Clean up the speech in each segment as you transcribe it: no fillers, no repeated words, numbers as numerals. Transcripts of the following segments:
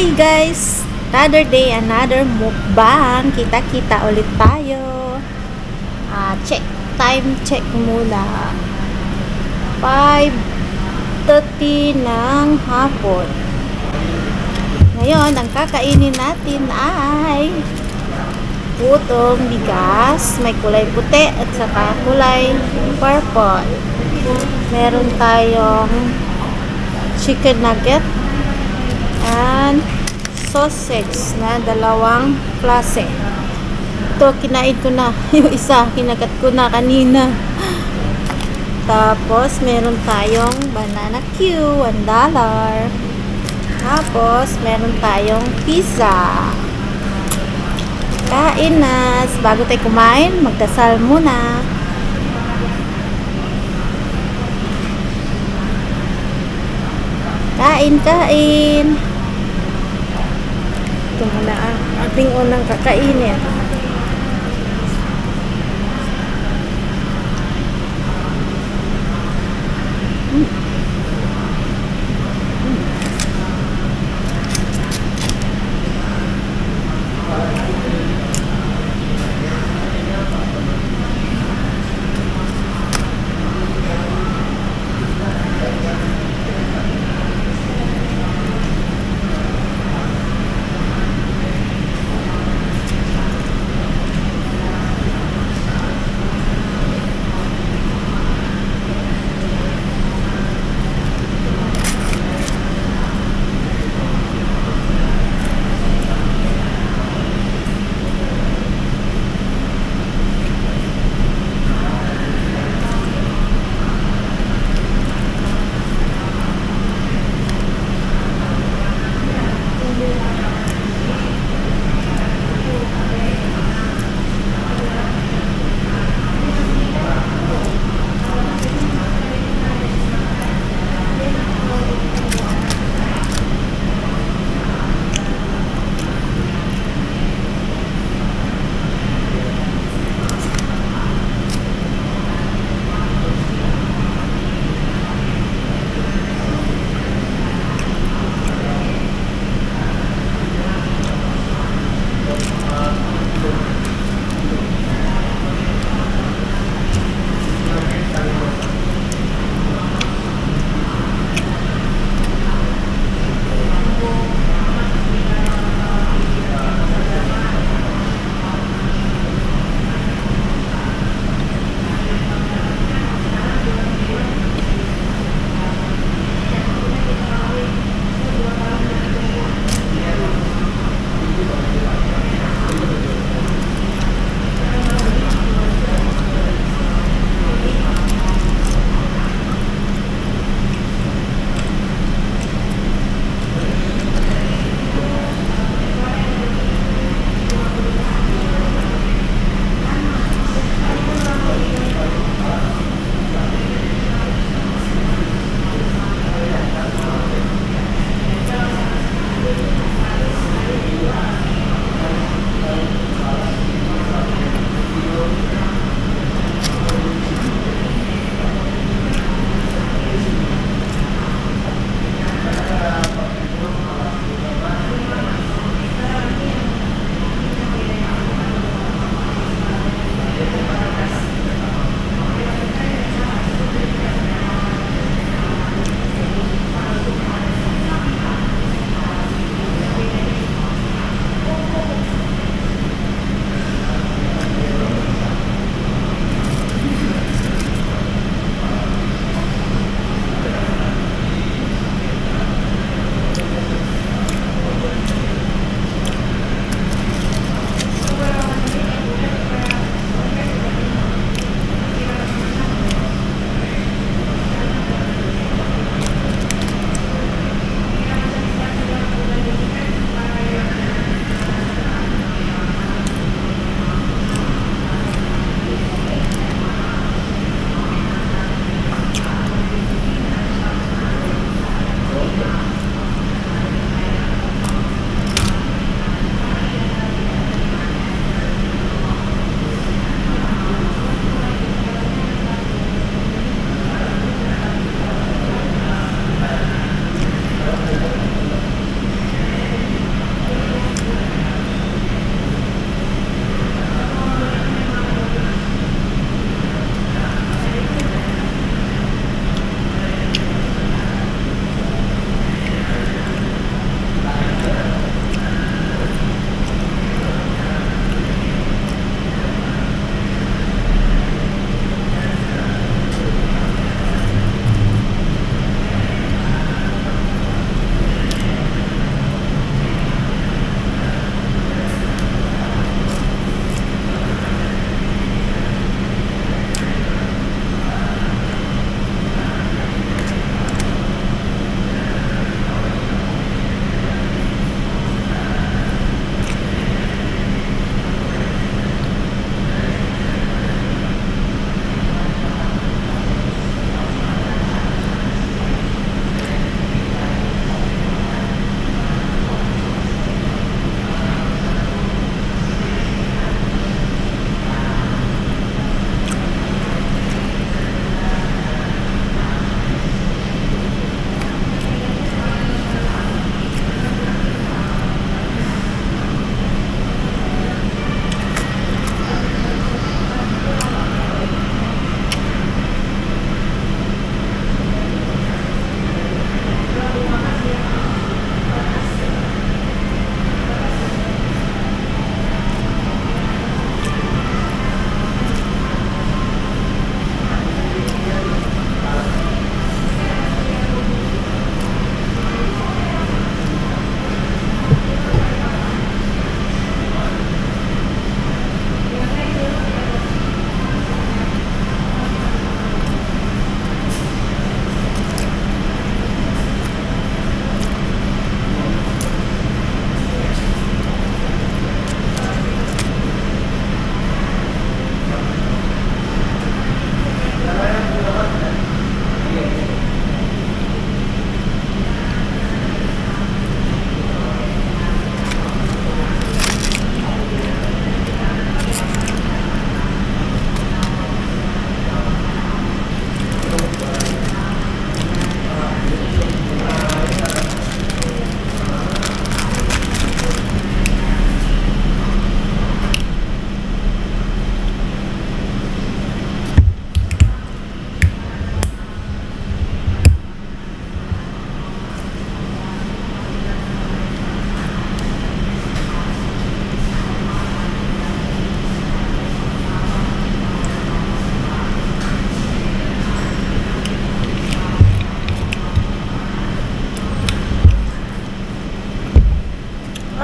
Hi guys! Another day, another mukbang. Kita-kita ulit tayo. Check. Time check muna. 5:30 ng hapon. Ngayon, ang kakainin natin ay putong bigas. May kulay puti at saka kulay purple. Meron tayong chicken nugget and sausage na dalawang klase. Ito, kinain ko na. Yung isa, kinagat ko na kanina. Tapos, meron tayong banana queue, $1. Tapos, meron tayong pizza. Kain na. Bago tayo kumain, magdasal muna. Kain. Ito muna ang ating unang kakainin.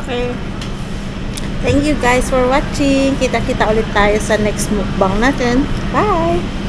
Okay. Thank you guys for watching. Kita-kita ulit tayo sa next mukbang natin. Bye!